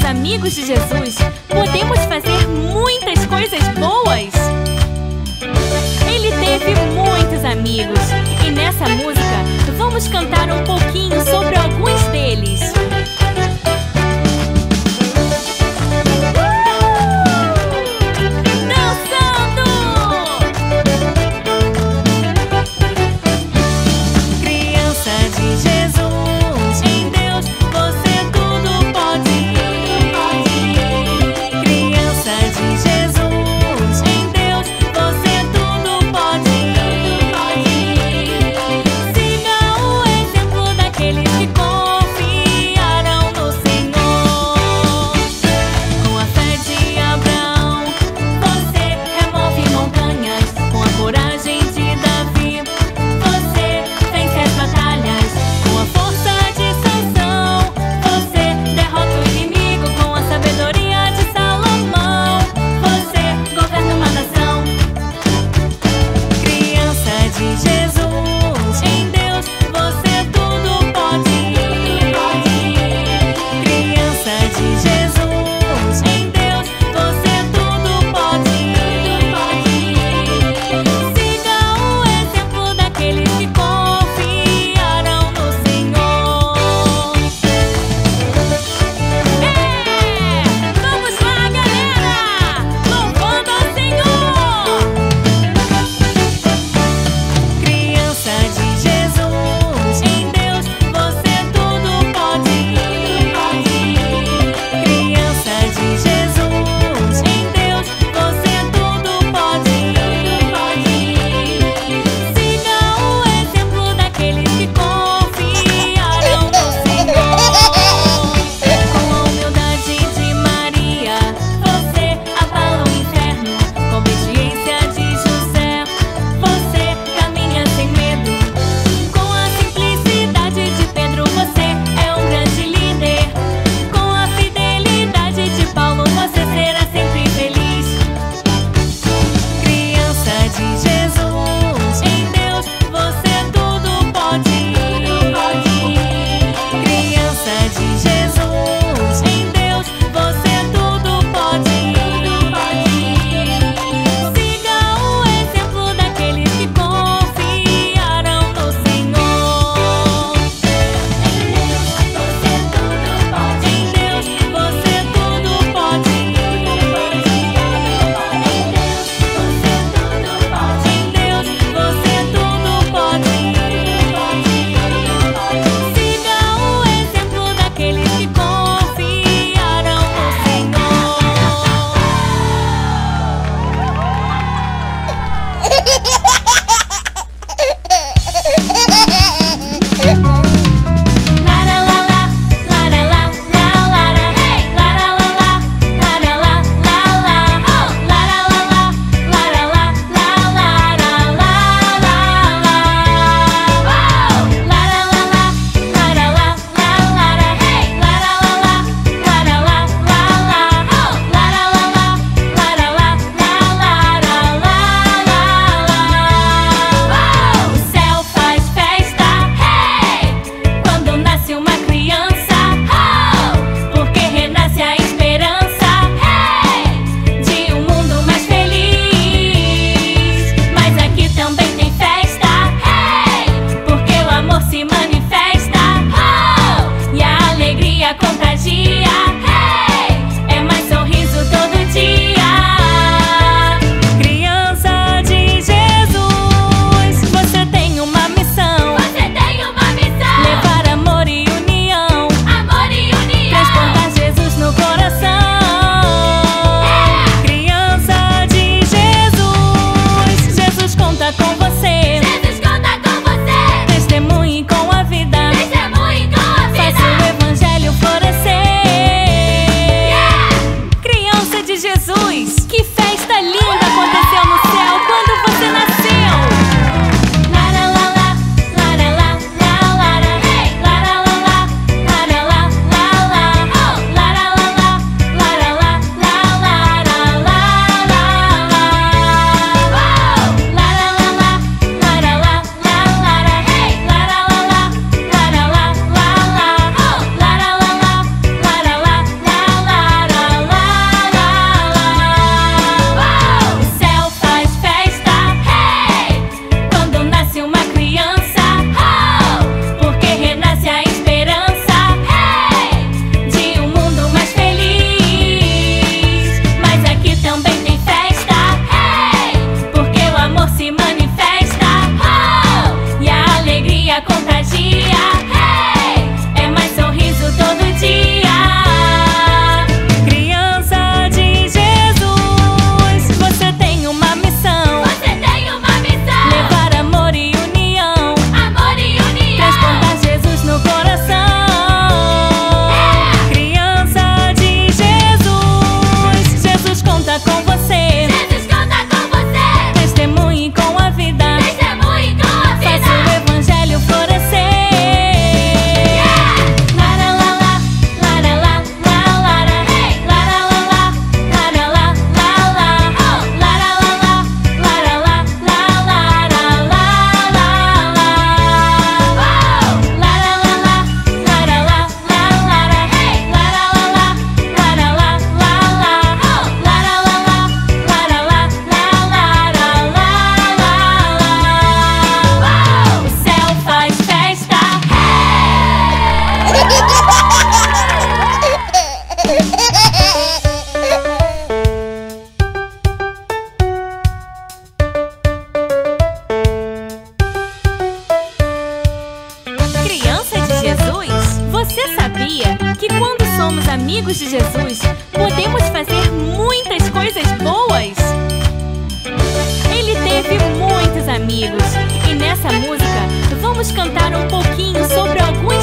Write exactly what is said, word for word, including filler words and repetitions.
somos amigos de Jesus, podemos fazer muitas coisas boas. Ele teve muitos amigos, e nessa música vamos cantar um pouquinho sobre alguns deles. Ele ficou. Jesus, podemos fazer muitas coisas boas. Ele teve muitos amigos e nessa música vamos cantar um pouquinho sobre alguns